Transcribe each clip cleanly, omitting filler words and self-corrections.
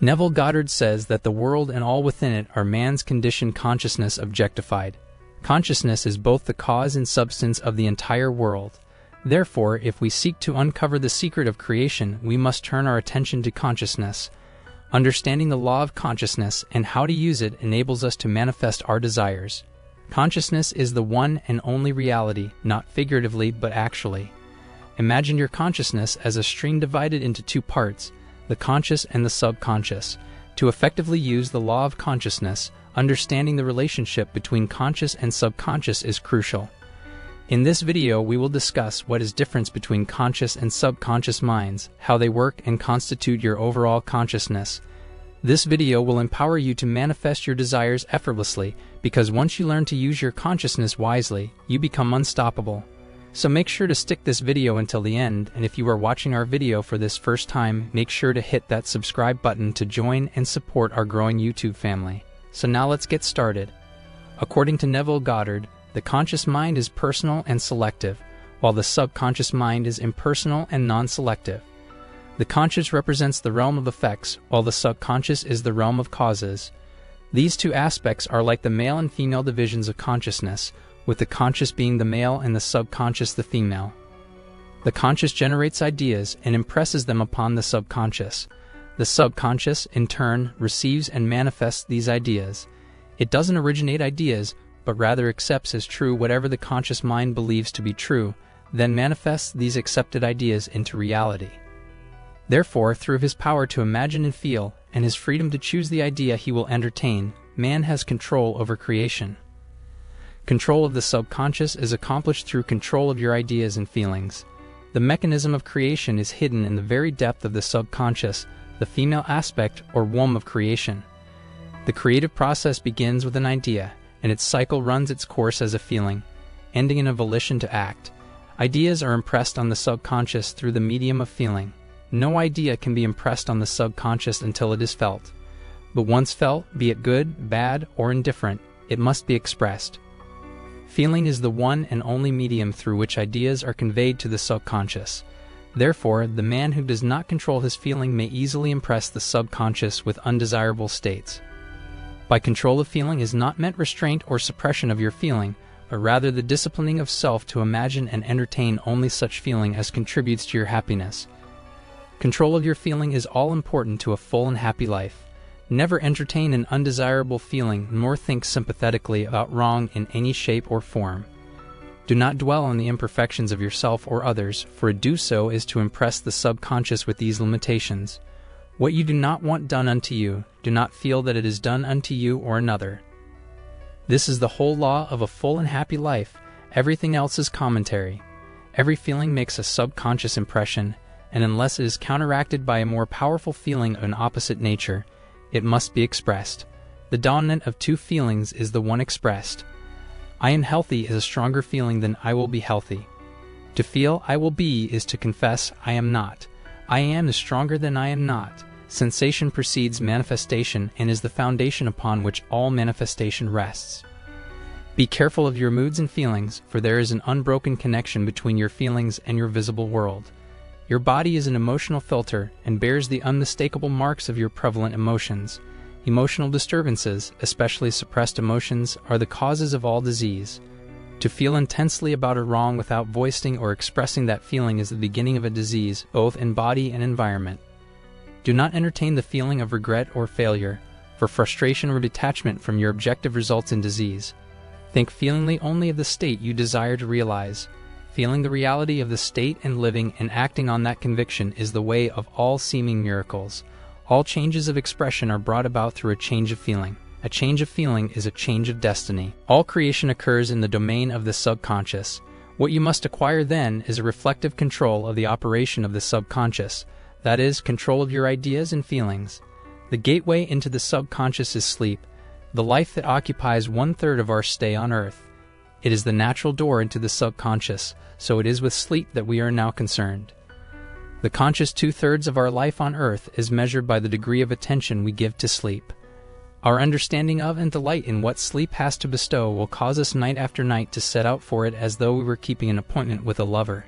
Neville Goddard says that the world and all within it are man's conditioned consciousness objectified. Consciousness is both the cause and substance of the entire world. Therefore, if we seek to uncover the secret of creation, we must turn our attention to consciousness. Understanding the law of consciousness and how to use it enables us to manifest our desires. Consciousness is the one and only reality, not figuratively but actually. Imagine your consciousness as a stream divided into two parts, the conscious and the subconscious. To effectively use the law of consciousness, understanding the relationship between conscious and subconscious is crucial. In this video, we will discuss what is the difference between conscious and subconscious minds, how they work and constitute your overall consciousness. This video will empower you to manifest your desires effortlessly, because once you learn to use your consciousness wisely, you become unstoppable. So make sure to stick this video until the end, and if you are watching our video for this first time, make sure to hit that subscribe button to join and support our growing YouTube family. So now let's get started. According to Neville Goddard, the conscious mind is personal and selective, while the subconscious mind is impersonal and non-selective. The conscious represents the realm of effects, while the subconscious is the realm of causes. These two aspects are like the male and female divisions of consciousness, with the conscious being the male and the subconscious the female. The conscious generates ideas and impresses them upon the subconscious. The subconscious, in turn, receives and manifests these ideas. It doesn't originate ideas, but rather accepts as true whatever the conscious mind believes to be true, then manifests these accepted ideas into reality. Therefore, through his power to imagine and feel, and his freedom to choose the idea he will entertain, man has control over creation. Control of the subconscious is accomplished through control of your ideas and feelings. The mechanism of creation is hidden in the very depth of the subconscious, the female aspect or womb of creation. The creative process begins with an idea, and its cycle runs its course as a feeling, ending in a volition to act. Ideas are impressed on the subconscious through the medium of feeling. No idea can be impressed on the subconscious until it is felt. But once felt, be it good, bad, or indifferent, it must be expressed. Feeling is the one and only medium through which ideas are conveyed to the subconscious. Therefore, the man who does not control his feeling may easily impress the subconscious with undesirable states. By control of feeling is not meant restraint or suppression of your feeling, but rather the disciplining of self to imagine and entertain only such feeling as contributes to your happiness. Control of your feeling is all important to a full and happy life. Never entertain an undesirable feeling nor think sympathetically about wrong in any shape or form. Do not dwell on the imperfections of yourself or others, for to do so is to impress the subconscious with these limitations. What you do not want done unto you, do not feel that it is done unto you or another. This is the whole law of a full and happy life. Everything else is commentary. Every feeling makes a subconscious impression, and unless it is counteracted by a more powerful feeling of an opposite nature, it must be expressed. The dominant of two feelings is the one expressed. I am healthy is a stronger feeling than I will be healthy. To feel I will be is to confess I am not. I am is stronger than I am not. Sensation precedes manifestation and is the foundation upon which all manifestation rests. Be careful of your moods and feelings, for there is an unbroken connection between your feelings and your visible world. Your body is an emotional filter and bears the unmistakable marks of your prevalent emotions. Emotional disturbances, especially suppressed emotions, are the causes of all disease. To feel intensely about a wrong without voicing or expressing that feeling is the beginning of a disease, both in body and environment. Do not entertain the feeling of regret or failure, for frustration or detachment from your objective results in disease. Think feelingly only of the state you desire to realize. Feeling the reality of the state and living and acting on that conviction is the way of all seeming miracles. All changes of expression are brought about through a change of feeling. A change of feeling is a change of destiny. All creation occurs in the domain of the subconscious. What you must acquire then is a reflective control of the operation of the subconscious, that is, control of your ideas and feelings. The gateway into the subconscious is sleep, the life that occupies one-third of our stay on Earth. It is the natural door into the subconscious, so it is with sleep that we are now concerned. The conscious two-thirds of our life on Earth is measured by the degree of attention we give to sleep. Our understanding of and delight in what sleep has to bestow will cause us night after night to set out for it as though we were keeping an appointment with a lover.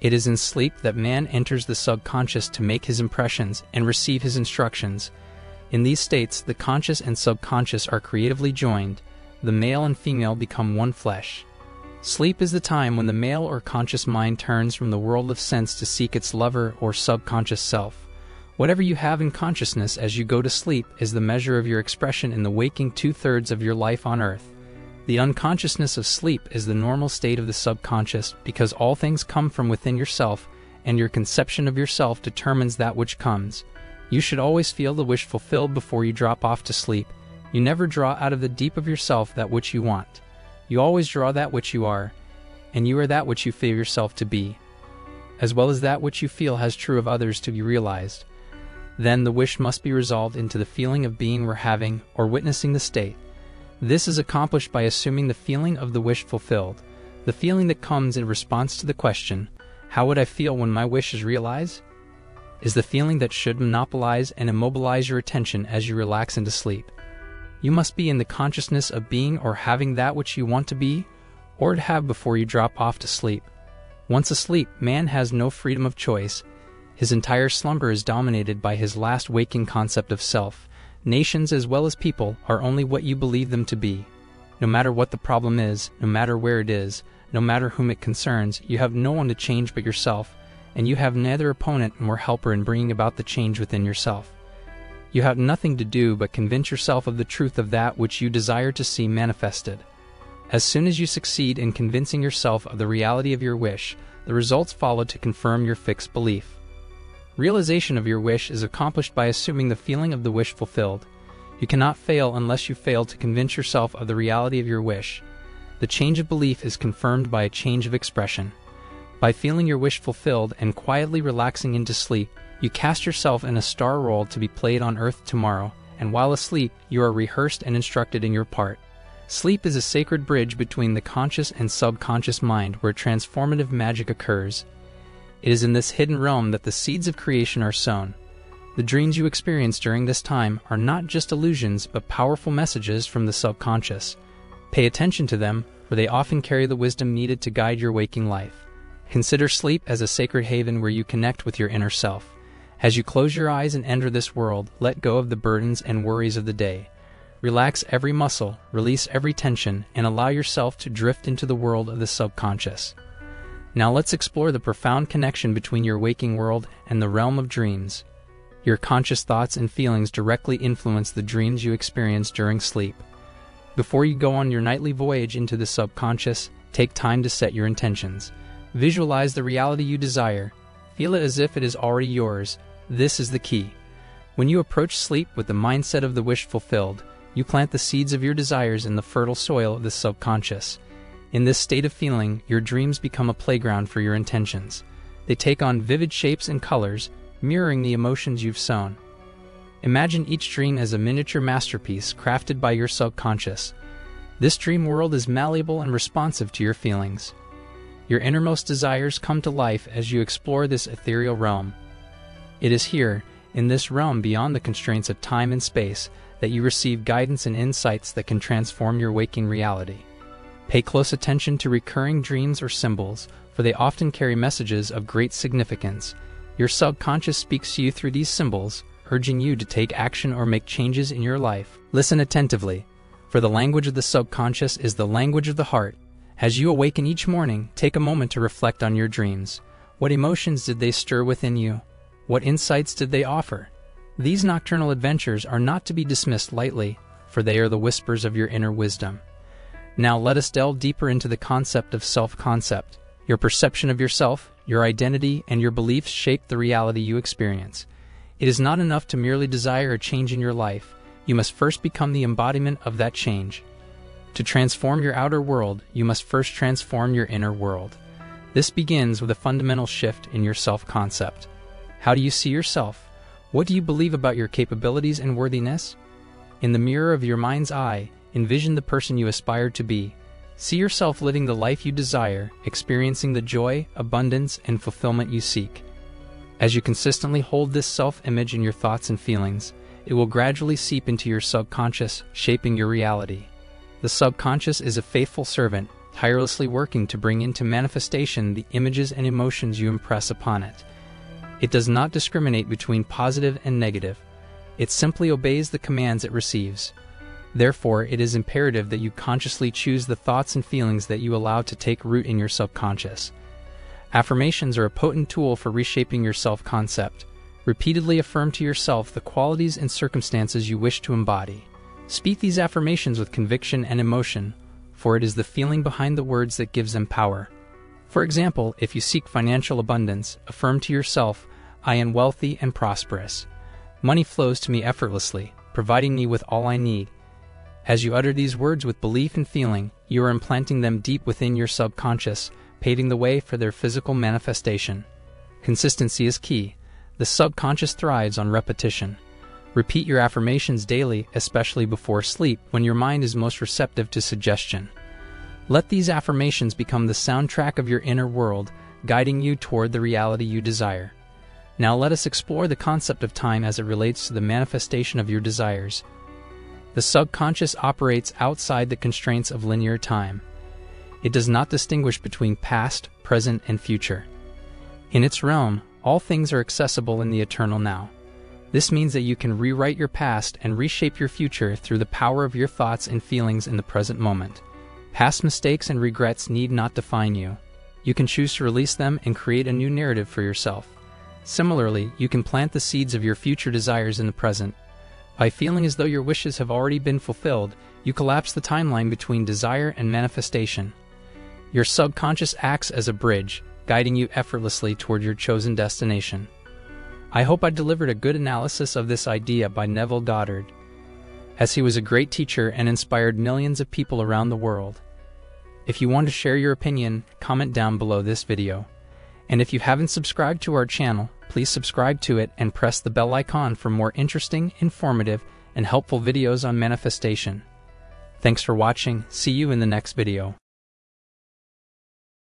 It is in sleep that man enters the subconscious to make his impressions and receive his instructions. In these states, the conscious and subconscious are creatively joined. The male and female become one flesh. Sleep is the time when the male or conscious mind turns from the world of sense to seek its lover or subconscious self. Whatever you have in consciousness as you go to sleep is the measure of your expression in the waking two-thirds of your life on earth. The unconsciousness of sleep is the normal state of the subconscious because all things come from within yourself, and your conception of yourself determines that which comes. You should always feel the wish fulfilled before you drop off to sleep. You never draw out of the deep of yourself that which you want. You always draw that which you are, and you are that which you feel yourself to be, as well as that which you feel has true of others to be realized. Then the wish must be resolved into the feeling of being or having or witnessing the state. This is accomplished by assuming the feeling of the wish fulfilled, the feeling that comes in response to the question, how would I feel when my wish is realized? Is the feeling that should monopolize and immobilize your attention as you relax into sleep. You must be in the consciousness of being or having that which you want to be or to have before you drop off to sleep. Once asleep, man has no freedom of choice. His entire slumber is dominated by his last waking concept of self. Nations as well as people are only what you believe them to be. No matter what the problem is, no matter where it is, no matter whom it concerns, you have no one to change but yourself, and you have neither opponent nor helper in bringing about the change within yourself. You have nothing to do but convince yourself of the truth of that which you desire to see manifested. As soon as you succeed in convincing yourself of the reality of your wish, the results follow to confirm your fixed belief. Realization of your wish is accomplished by assuming the feeling of the wish fulfilled. You cannot fail unless you fail to convince yourself of the reality of your wish. The change of belief is confirmed by a change of expression. By feeling your wish fulfilled and quietly relaxing into sleep, you cast yourself in a star role to be played on earth tomorrow, and while asleep, you are rehearsed and instructed in your part. Sleep is a sacred bridge between the conscious and subconscious mind where transformative magic occurs. It is in this hidden realm that the seeds of creation are sown. The dreams you experience during this time are not just illusions but powerful messages from the subconscious. Pay attention to them, for they often carry the wisdom needed to guide your waking life. Consider sleep as a sacred haven where you connect with your inner self. As you close your eyes and enter this world, let go of the burdens and worries of the day. Relax every muscle, release every tension, and allow yourself to drift into the world of the subconscious. Now let's explore the profound connection between your waking world and the realm of dreams. Your conscious thoughts and feelings directly influence the dreams you experience during sleep. Before you go on your nightly voyage into the subconscious, take time to set your intentions. Visualize the reality you desire. Feel it as if it is already yours. This is the key. When you approach sleep with the mindset of the wish fulfilled, you plant the seeds of your desires in the fertile soil of the subconscious. In this state of feeling, your dreams become a playground for your intentions. They take on vivid shapes and colors, mirroring the emotions you've sown. Imagine each dream as a miniature masterpiece crafted by your subconscious. This dream world is malleable and responsive to your feelings. Your innermost desires come to life as you explore this ethereal realm. It is here, in this realm beyond the constraints of time and space, that you receive guidance and insights that can transform your waking reality. Pay close attention to recurring dreams or symbols, for they often carry messages of great significance. Your subconscious speaks to you through these symbols, urging you to take action or make changes in your life. Listen attentively, for the language of the subconscious is the language of the heart. As you awaken each morning, take a moment to reflect on your dreams. What emotions did they stir within you? What insights did they offer? These nocturnal adventures are not to be dismissed lightly, for they are the whispers of your inner wisdom. Now let us delve deeper into the concept of self-concept. Your perception of yourself, your identity, and your beliefs shape the reality you experience. It is not enough to merely desire a change in your life. You must first become the embodiment of that change. To transform your outer world, you must first transform your inner world. This begins with a fundamental shift in your self-concept. How do you see yourself? What do you believe about your capabilities and worthiness? In the mirror of your mind's eye, envision the person you aspire to be. See yourself living the life you desire, experiencing the joy, abundance, and fulfillment you seek. As you consistently hold this self-image in your thoughts and feelings, it will gradually seep into your subconscious, shaping your reality. The subconscious is a faithful servant, tirelessly working to bring into manifestation the images and emotions you impress upon it. It does not discriminate between positive and negative. It simply obeys the commands it receives. Therefore, it is imperative that you consciously choose the thoughts and feelings that you allow to take root in your subconscious. Affirmations are a potent tool for reshaping your self-concept. Repeatedly affirm to yourself the qualities and circumstances you wish to embody. Speak these affirmations with conviction and emotion, for it is the feeling behind the words that gives them power. For example, if you seek financial abundance, affirm to yourself, "I am wealthy and prosperous. Money flows to me effortlessly, providing me with all I need." As you utter these words with belief and feeling, you are implanting them deep within your subconscious, paving the way for their physical manifestation. Consistency is key. The subconscious thrives on repetition. Repeat your affirmations daily, especially before sleep, when your mind is most receptive to suggestion. Let these affirmations become the soundtrack of your inner world, guiding you toward the reality you desire. Now let us explore the concept of time as it relates to the manifestation of your desires. The subconscious operates outside the constraints of linear time. It does not distinguish between past, present, and future. In its realm, all things are accessible in the eternal now. This means that you can rewrite your past and reshape your future through the power of your thoughts and feelings in the present moment. Past mistakes and regrets need not define you. You can choose to release them and create a new narrative for yourself. Similarly, you can plant the seeds of your future desires in the present. By feeling as though your wishes have already been fulfilled, you collapse the timeline between desire and manifestation. Your subconscious acts as a bridge, guiding you effortlessly toward your chosen destination. I hope I delivered a good analysis of this idea by Neville Goddard, as he was a great teacher and inspired millions of people around the world. If you want to share your opinion, comment down below this video. And if you haven't subscribed to our channel, please subscribe to it and press the bell icon for more interesting, informative, and helpful videos on manifestation. Thanks for watching. See you in the next video.